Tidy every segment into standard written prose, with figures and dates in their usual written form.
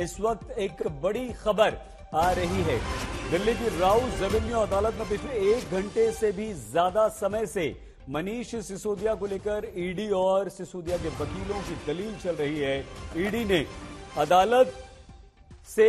इस वक्त एक बड़ी खबर आ रही है। दिल्ली की राउज एवेन्यू अदालत में पिछले एक घंटे से भी ज्यादा समय से मनीष सिसोदिया को लेकर ईडी और सिसोदिया के वकीलों की दलील चल रही है। ईडी ने अदालत से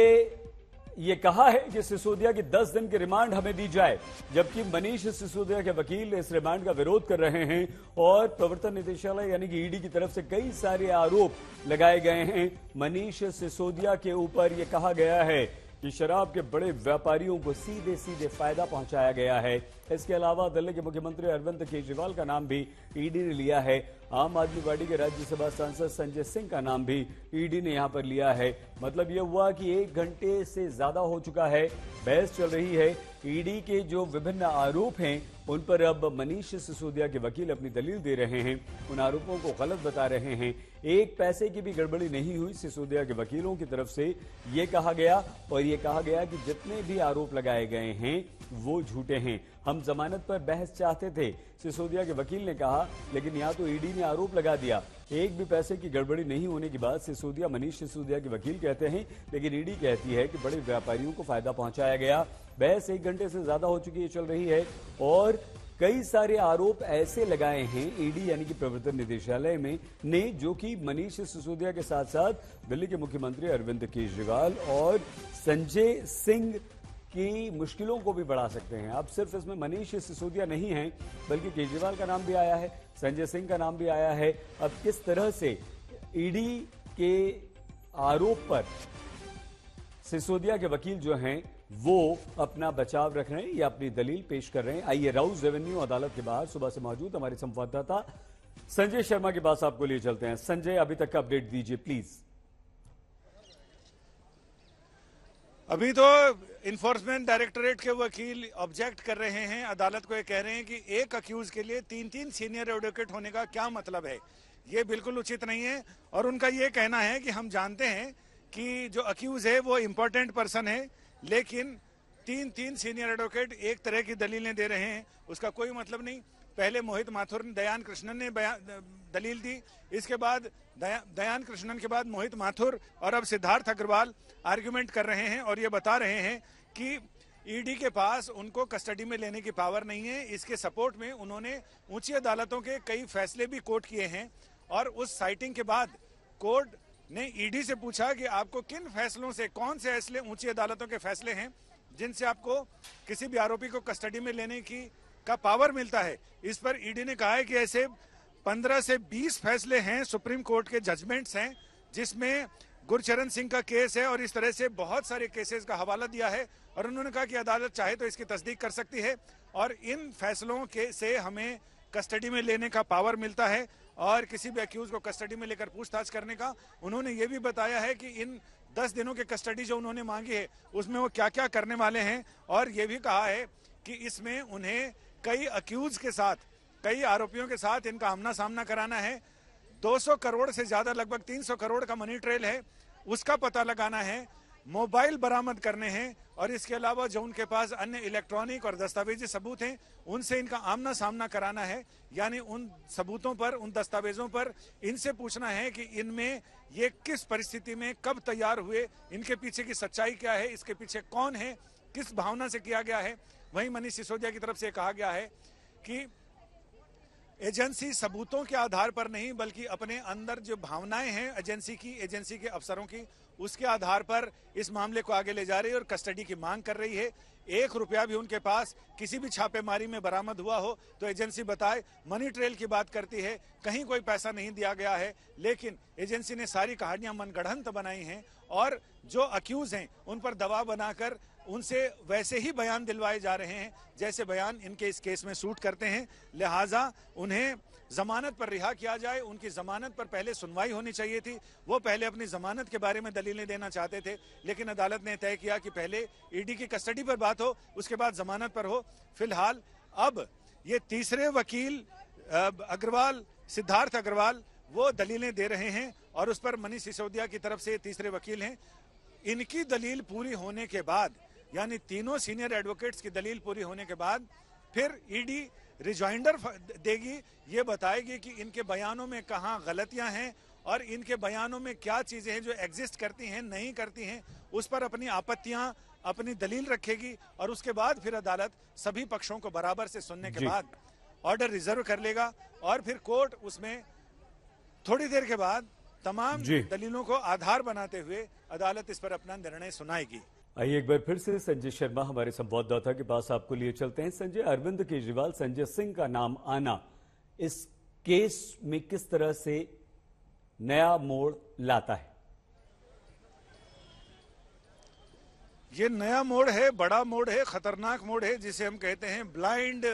ये कहा है कि सिसोदिया की 10 दिन की रिमांड हमें दी जाए, जबकि मनीष सिसोदिया के वकील इस रिमांड का विरोध कर रहे हैं और प्रवर्तन निदेशालय यानी कि ईडी की तरफ से कई सारे आरोप लगाए गए हैं। मनीष सिसोदिया के ऊपर ये कहा गया है कि शराब के बड़े व्यापारियों को सीधे सीधे फायदा पहुंचाया गया है। इसके अलावा दिल्ली के मुख्यमंत्री अरविंद केजरीवाल का नाम भी ईडी ने लिया है। आम आदमी पार्टी के राज्यसभा सांसद संजय सिंह का नाम भी ईडी ने यहां पर लिया है। मतलब यह हुआ कि एक घंटे से ज्यादा हो चुका है, बहस चल रही है। ईडी के जो विभिन्न आरोप हैं उन पर अब मनीष सिसोदिया के वकील अपनी दलील दे रहे हैं, उन आरोपों को गलत बता रहे हैं। एक पैसे की भी गड़बड़ी नहीं हुई, सिसोदिया के वकीलों की तरफ से ये कहा गया और ये कहा गया कि जितने भी आरोप लगाए गए हैं वो झूठे हैं। हम जमानत पर बहस चाहते थे, सिसोदिया के वकील ने कहा, लेकिन यहाँ तो ईडी ने आरोप लगा दिया। एक भी पैसे की गड़बड़ी नहीं होने की बात सिसोदिया मनीष सिसोदिया के वकील कहते हैं, लेकिन ईडी कहती है कि बड़े व्यापारियों को फायदा पहुंचाया गया। बहस एक घंटे से ज्यादा हो चुकी है, चल रही है और कई सारे आरोप ऐसे लगाए हैं ईडी यानी कि प्रवर्तन निदेशालय में ने, जो कि मनीष सिसोदिया के साथ साथ दिल्ली के मुख्यमंत्री अरविंद केजरीवाल और संजय सिंह की मुश्किलों को भी बढ़ा सकते हैं। अब सिर्फ इसमें मनीष सिसोदिया नहीं है, बल्कि केजरीवाल का नाम भी आया है, संजय सिंह का नाम भी आया है। अब किस तरह से ईडी के आरोप पर सिसोदिया के वकील जो हैं वो अपना बचाव रख रहे हैं या अपनी दलील पेश कर रहे हैं, आइए राउज एवेन्यू अदालत के बाहर सुबह से मौजूद हमारे संवाददाता संजय शर्मा के पास आपको लिए चलते हैं। संजय, अभी तक का अपडेट दीजिए प्लीज। अभी तो इन्फोर्समेंट डायरेक्टोरेट के वकील ऑब्जेक्ट कर रहे हैं, अदालत को ये कह रहे हैं कि एक अक्यूज के लिए 3-3 सीनियर एडवोकेट होने का क्या मतलब है, ये बिल्कुल उचित नहीं है। और उनका ये कहना है कि हम जानते हैं कि जो अक्यूज है वो इम्पोर्टेंट पर्सन है, लेकिन 3-3 सीनियर एडवोकेट एक तरह की दलीलें दे रहे हैं, उसका कोई मतलब नहीं। पहले मोहित माथुर दयान कृष्णन ने दलील दी, इसके बाद दयान कृष्णन के बाद मोहित माथुर और अब सिद्धार्थ अग्रवाल आर्ग्यूमेंट कर रहे हैं और ये बता रहे हैं कि ईडी के पास उनको कस्टडी में लेने की पावर नहीं है। इसके सपोर्ट में उन्होंने ऊंची अदालतों के कई फैसले भी कोट किए हैं और उस साइटिंग के बाद कोर्ट ने ईडी से पूछा कि आपको किन फैसलों से, कौन से फैसले ऊंची अदालतों के फैसले हैं जिनसे आपको किसी भी आरोपी को कस्टडी में लेने की का पावर मिलता है। इस पर ईडी ने कहा है कि ऐसे 15 से 20 फैसले हैं, सुप्रीम कोर्ट के जजमेंट्स हैं, जिसमें गुरचरण सिंह का केस है और इस तरह से बहुत सारे केसेस का हवाला दिया है। और उन्होंने कहा कि अदालत चाहे तो इसकी तस्दीक कर सकती है और इन फैसलों के से हमें कस्टडी में लेने का पावर मिलता है और किसी भी एक्यूज को कस्टडी में लेकर पूछताछ करने का। उन्होंने ये भी बताया है कि इन 10 दिनों के कस्टडी जो उन्होंने मांगी है उसमें वो क्या क्या करने वाले हैं और ये भी कहा है कि इसमें उन्हें कई अक्यूज के साथ, कई आरोपियों के साथ इनका आमना सामना कराना है। 200 करोड़ से ज्यादा, लगभग 300 करोड़ का मनी ट्रेल है, उसका पता लगाना है, मोबाइल बरामद करने हैं और इसके अलावा जो उनके पास अन्य इलेक्ट्रॉनिक और दस्तावेजी सबूत हैं उनसे इनका आमना सामना कराना है। यानी उन सबूतों पर, उन दस्तावेजों पर इनसे पूछना है कि इनमें ये किस परिस्थिति में कब तैयार हुए, इनके पीछे की सच्चाई क्या है, इसके पीछे कौन है, किस भावना से किया गया है। वहीं मनीष सिसोदिया की तरफ से कहा गया है कि एजेंसी सबूतों के आधार पर नहीं, बल्कि अपने अंदर जो भावनाएं हैं एजेंसी की, एजेंसी के अफसरों की, उसके आधार पर इस मामले को आगे ले जा रही है और कस्टडी की मांग कर रही है। 1 रुपया भी उनके पास किसी भी छापेमारी में बरामद हुआ हो तो एजेंसी बताए। मनी ट्रेल की बात करती है, कहीं कोई पैसा नहीं दिया गया है, लेकिन एजेंसी ने सारी कहानियां मनगढ़ंत बनाई हैं और जो अक्यूज हैं उन पर दबाव बनाकर उनसे वैसे ही बयान दिलवाए जा रहे हैं जैसे बयान इनके इस केस में सूट करते हैं। लिहाजा उन्हें जमानत पर रिहा किया जाए, उनकी जमानत पर पहले सुनवाई होनी चाहिए थी। वो पहले अपनी जमानत के बारे में दलीलें देना चाहते थे, लेकिन अदालत ने तय किया कि पहले ईडी की कस्टडी पर बात हो, उसके बाद जमानत पर हो। फिलहाल अब ये तीसरे वकील अग्रवाल, सिद्धार्थ अग्रवाल, वो दलीलें दे रहे हैं और उस पर मनीष सिसोदिया की तरफ से तीसरे वकील हैं। इनकी दलील पूरी होने के बाद, यानी तीनों सीनियर एडवोकेट्स की दलील पूरी होने के बाद, फिर ईडी रिजॉइंडर देगी, ये बताएगी कि इनके बयानों में कहाँ गलतियां हैं और इनके बयानों में क्या चीजें हैं जो एग्जिस्ट करती हैं, नहीं करती हैं, उस पर अपनी आपत्तियां, अपनी दलील रखेगी और उसके बाद फिर अदालत सभी पक्षों को बराबर से सुनने के बाद ऑर्डर रिजर्व कर लेगा और फिर कोर्ट उसमें थोड़ी देर के बाद तमाम दलीलों को आधार बनाते हुए अदालत इस पर अपना निर्णय सुनाएगी। आइए एक बार फिर से संजय शर्मा हमारे संवाददाता के पास आपको लिए चलते हैं। संजय, अरविंद केजरीवाल, संजय सिंह का नाम आना इस केस में किस तरह से नया मोड़ लाता है? ये नया मोड़ है, बड़ा मोड़ है, खतरनाक मोड़ है, जिसे हम कहते हैं ब्लाइंड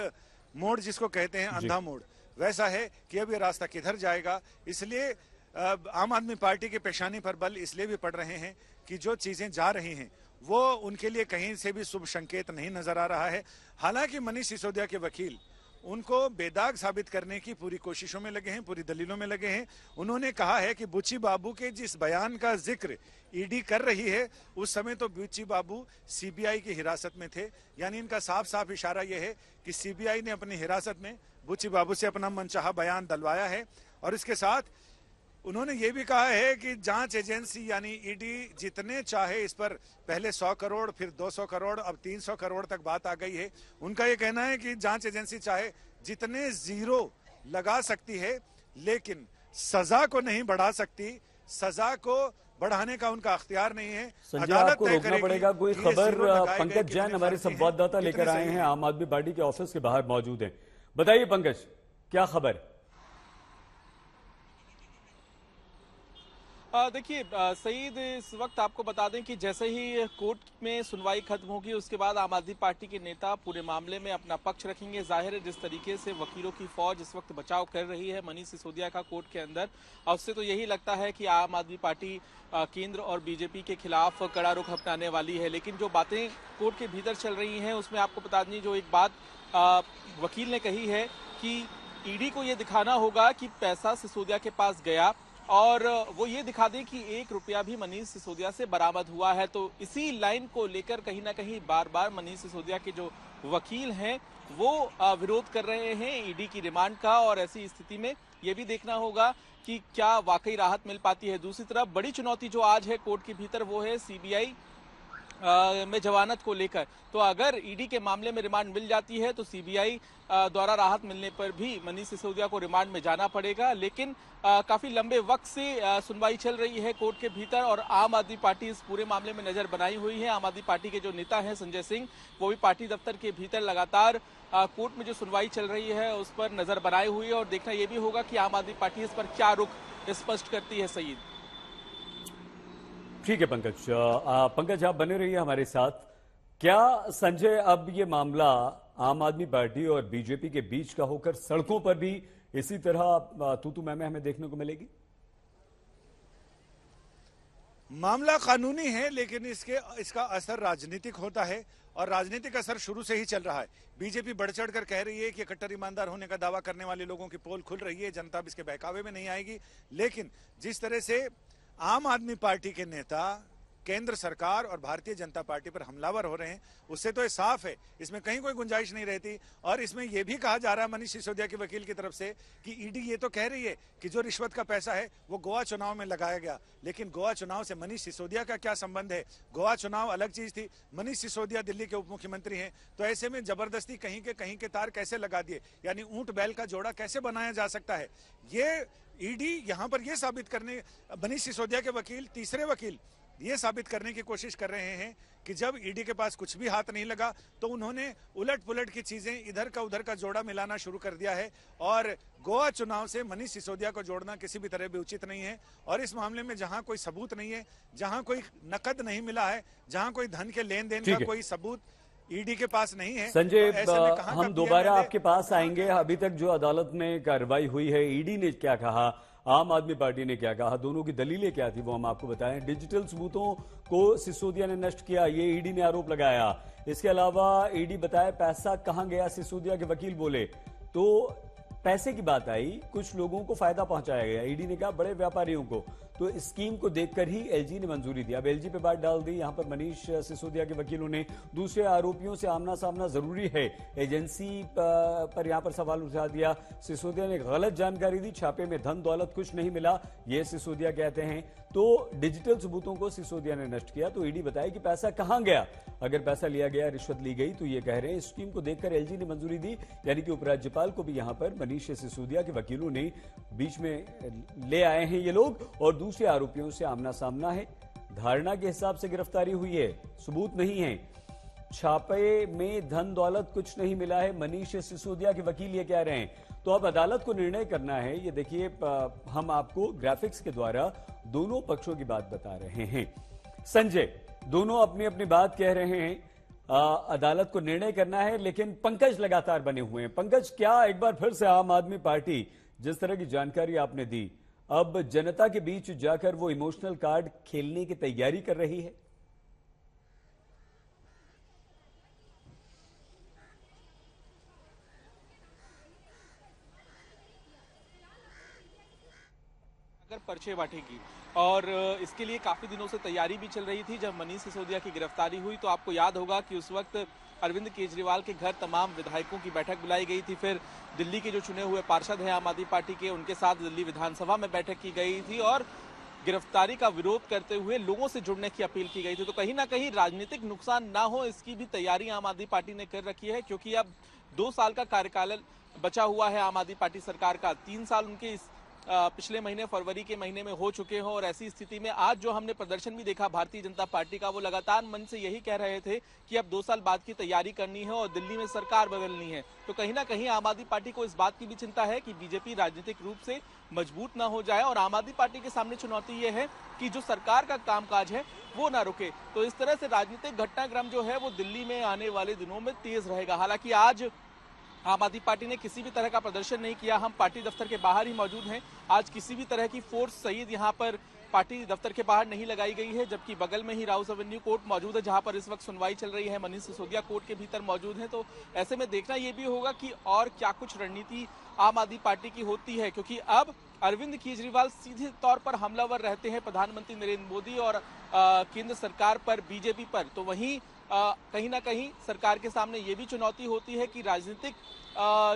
मोड़, जिसको कहते हैं अंधा मोड़। वैसा है कि अब ये रास्ता किधर जाएगा, इसलिए आम आदमी पार्टी के पेशानी पर बल इसलिए भी पड़ रहे हैं कि जो चीजें जा रही हैं वो उनके लिए कहीं से भी शुभ संकेत नहीं नजर आ रहा है। हालांकि मनीष सिसोदिया के वकील उनको बेदाग साबित करने की पूरी कोशिशों में लगे हैं, पूरी दलीलों में लगे हैं। उन्होंने कहा है कि बुची बाबू के जिस बयान का जिक्र ईडी कर रही है, उस समय तो बुची बाबू सीबीआई की हिरासत में थे, यानी इनका साफ साफ इशारा यह है कि सीबीआई ने अपनी हिरासत में बुची बाबू से अपना मनचाहा बयान दलवाया है। और इसके साथ उन्होंने ये भी कहा है कि जांच एजेंसी यानी ईडी जितने चाहे इस पर पहले 100 करोड़, फिर 200 करोड़, अब 300 करोड़ तक बात आ गई है। उनका ये कहना है कि जांच एजेंसी चाहे जितने जीरो लगा सकती है, लेकिन सजा को नहीं बढ़ा सकती, सजा को बढ़ाने का उनका अख्तियार नहीं है। संजय, आपको रोकना पड़ेगा। कोई खबर पंकज जैन हमारे संवाददाता लेकर आए हैं, आम आदमी पार्टी के ऑफिस के बाहर मौजूद है। बताइए पंकज, क्या खबर है? देखिए सईद, इस वक्त आपको बता दें कि जैसे ही कोर्ट में सुनवाई खत्म होगी उसके बाद आम आदमी पार्टी के नेता पूरे मामले में अपना पक्ष रखेंगे। जाहिर है जिस तरीके से वकीलों की फौज इस वक्त बचाव कर रही है मनीष सिसोदिया का कोर्ट के अंदर, और उससे तो यही लगता है कि आम आदमी पार्टी केंद्र और बीजेपी के खिलाफ कड़ा रुख अपनाने वाली है। लेकिन जो बातें कोर्ट के भीतर चल रही हैं उसमें आपको बता दें, जो एक बात वकील ने कही है कि ईडी को ये दिखाना होगा कि पैसा सिसोदिया के पास गया और वो ये दिखा दें कि 1 रुपया भी मनीष सिसोदिया से बरामद हुआ है। तो इसी लाइन को लेकर कहीं ना कहीं बार बार मनीष सिसोदिया के जो वकील हैं वो विरोध कर रहे हैं ईडी की रिमांड का, और ऐसी स्थिति में ये भी देखना होगा कि क्या वाकई राहत मिल पाती है। दूसरी तरफ बड़ी चुनौती जो आज है कोर्ट के भीतर वो है सीबीआई में जमानत को लेकर। तो अगर ईडी के मामले में रिमांड मिल जाती है तो सीबीआई द्वारा राहत मिलने पर भी मनीष सिसोदिया को रिमांड में जाना पड़ेगा। लेकिन काफी लंबे वक्त से सुनवाई चल रही है कोर्ट के भीतर और आम आदमी पार्टी इस पूरे मामले में नजर बनाई हुई है। आम आदमी पार्टी के जो नेता हैं संजय सिंह, वो भी पार्टी दफ्तर के भीतर लगातार कोर्ट में जो सुनवाई चल रही है उस पर नजर बनाई हुई है, और देखना यह भी होगा कि आम आदमी पार्टी इस पर क्या रुख स्पष्ट करती है। सईद, ठीक है पंकज। पंकज, आप बने रहिए हमारे साथ। क्या संजय, अब ये मामला आम आदमी पार्टी और बीजेपी के बीच का होकर सड़कों पर भी इसी तरह तू मैं हमें देखने को मिलेगी? मामला कानूनी है लेकिन इसका असर राजनीतिक होता है, और राजनीतिक असर शुरू से ही चल रहा है। बीजेपी बढ़ चढ़ कर कह रही है कि कट्टर ईमानदार होने का दावा करने वाले लोगों की पोल खुल रही है, जनता इसके बहकावे में नहीं आएगी। लेकिन जिस तरह से आम आदमी पार्टी के नेता केंद्र सरकार और भारतीय जनता पार्टी पर हमलावर हो रहे हैं, उससे तो ये साफ है इसमें कहीं कोई गुंजाइश नहीं रहती। और इसमें यह भी कहा जा रहा है मनीष सिसोदिया के वकील की तरफ से कि ईडी ये तो कह रही है कि जो रिश्वत का पैसा है वो गोवा चुनाव में लगाया गया, लेकिन गोवा चुनाव से मनीष सिसोदिया का क्या संबंध है? गोवा चुनाव अलग चीज थी, मनीष सिसोदिया दिल्ली के उप मुख्यमंत्री हैं, तो ऐसे में जबरदस्ती कहीं के तार कैसे लगा दिए, यानी ऊंट बैल का जोड़ा कैसे बनाया जा सकता है? ये ईडी यहाँ पर यह साबित करने, मनीष सिसोदिया के वकील, तीसरे वकील ये साबित करने की कोशिश कर रहे हैं कि जब ईडी के पास कुछ भी हाथ नहीं लगा तो उन्होंने उलट पुलट की चीजें, इधर का उधर का जोड़ा मिलाना शुरू कर दिया है। और गोवा चुनाव से मनीष सिसोदिया को जोड़ना किसी भी तरह भी उचित नहीं है। और इस मामले में जहां कोई सबूत नहीं है, जहां कोई नकद नहीं मिला है, जहां कोई धन के लेन देन का कोई सबूत ईडी के पास नहीं है। संजय, तो हम दोबारा आपके पास आएंगे। अभी तक जो अदालत में कार्रवाई हुई है, ईडी ने क्या कहा, आम आदमी पार्टी ने क्या कहा, दोनों की दलीलें क्या थी, वो हम आपको बताएं। डिजिटल सबूतों को सिसोदिया ने नष्ट किया, ये ईडी ने आरोप लगाया। इसके अलावा ईडी बताया पैसा कहां गया, सिसोदिया के वकील बोले। तो पैसे की बात आई, कुछ लोगों को फायदा पहुंचाया गया, ईडी ने कहा बड़े व्यापारियों को। तो स्कीम को देखकर ही एलजी ने मंजूरी दी। अब एलजी पे बात डाल दी यहाँ पर मनीष सिसोदिया के वकीलों ने। दूसरे आरोपियों से आमना सामना जरूरी है, एजेंसी पर यहाँ पर सवाल उठा दिया। सिसोदिया ने गलत जानकारी दी, छापे में धन दौलत कुछ नहीं मिला, ये सिसोदिया कहते हैं। तो डिजिटल सबूतों को सिसोदिया ने नष्ट किया। तो ईडी बताया कि पैसा कहां गया, अगर पैसा लिया गया, रिश्वत ली गई, तो ये कह रहे हैं। स्कीम को देखकर एलजी ने मंजूरी दी, यानी कि उपराज्यपाल को भी यहां पर मनीष सिसोदिया के वकीलों ने बीच में ले आए हैं ये लोग। और दूसरे आरोपियों से आमना सामना है, धारणा के हिसाब से गिरफ्तारी हुई है, सबूत नहीं है, छापे में धन दौलत कुछ नहीं मिला है, मनीष सिसोदिया के वकील ये कह रहे हैं। तो अब अदालत को निर्णय करना है। ये देखिए, हम आपको ग्राफिक्स के द्वारा दोनों पक्षों की बात बता रहे हैं। संजय, दोनों अपनी अपनी बात कह रहे हैं। अदालत को निर्णय करना है, लेकिन पंकज लगातार बने हुए हैं। पंकज, क्या एक बार फिर से आम आदमी पार्टी, जिस तरह की जानकारी आपने दी, अब जनता के बीच जाकर वो इमोशनल कार्ड खेलने की तैयारी कर रही है? अगर पर्चे बांटेगी, और इसके लिए काफ़ी दिनों से तैयारी भी चल रही थी। जब मनीष सिसोदिया की गिरफ्तारी हुई तो आपको याद होगा कि उस वक्त अरविंद केजरीवाल के घर तमाम विधायकों की बैठक बुलाई गई थी। फिर दिल्ली के जो चुने हुए पार्षद हैं आम आदमी पार्टी के, उनके साथ दिल्ली विधानसभा में बैठक की गई थी और गिरफ्तारी का विरोध करते हुए लोगों से जुड़ने की अपील की गई थी। तो कहीं ना कहीं राजनीतिक नुकसान ना हो, इसकी भी तैयारी आम आदमी पार्टी ने कर रखी है, क्योंकि अब 2 साल का कार्यकाल बचा हुआ है आम आदमी पार्टी सरकार का। 3 साल उनके पिछले महीने फरवरी के महीने में हो चुके हों, और ऐसी स्थिति में आज जो हमने प्रदर्शन भी देखा भारतीय जनता पार्टी का, वो लगातार मन से यही कह रहे थे कि अब 2 साल बाद की तैयारी करनी है और दिल्ली में सरकार बदलनी है। तो कहीं ना कहीं आम आदमी पार्टी को इस बात की भी चिंता है कि बीजेपी राजनीतिक रूप से मजबूत ना हो जाए, और आम आदमी पार्टी के सामने चुनौती ये है कि जो सरकार का कामकाज है वो ना रुके। तो इस तरह से राजनीतिक घटनाक्रम जो है वो दिल्ली में आने वाले दिनों में तेज रहेगा। हालांकि आज आम आदमी पार्टी ने किसी भी तरह का प्रदर्शन नहीं किया। हम पार्टी दफ्तर के बाहर ही मौजूद हैं। आज किसी भी तरह की फोर्स सहित यहाँ पर पार्टी दफ्तर के बाहर नहीं लगाई गई है, जबकि बगल में ही राउज एवेन्यू कोर्ट मौजूद है जहाँ पर इस वक्त सुनवाई चल रही है। मनीष सिसोदिया कोर्ट के भीतर मौजूद हैं। तो ऐसे में देखना ये भी होगा कि और क्या कुछ रणनीति आम आदमी पार्टी की होती है, क्योंकि अब अरविंद केजरीवाल सीधे तौर पर हमलावर रहते हैं प्रधानमंत्री नरेंद्र मोदी और केंद्र सरकार पर, बीजेपी पर। तो वहीं कहीं ना कहीं सरकार के सामने ये भी चुनौती होती है कि राजनीतिक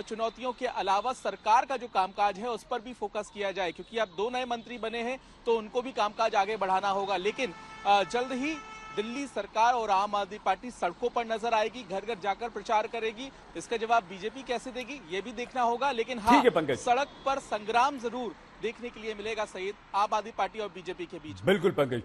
चुनौतियों के अलावा सरकार का जो कामकाज है उस पर भी फोकस किया जाए, क्योंकि अब 2 नए मंत्री बने हैं तो उनको भी कामकाज आगे बढ़ाना होगा। लेकिन जल्द ही दिल्ली सरकार और आम आदमी पार्टी सड़कों पर नजर आएगी, घर घर जाकर प्रचार करेगी। इसका जवाब बीजेपी कैसे देगी ये भी देखना होगा, लेकिन हाँ, सड़क पर संग्राम जरूर देखने के लिए मिलेगा सहित आम आदमी पार्टी और बीजेपी के बीच। बिल्कुल पंकज।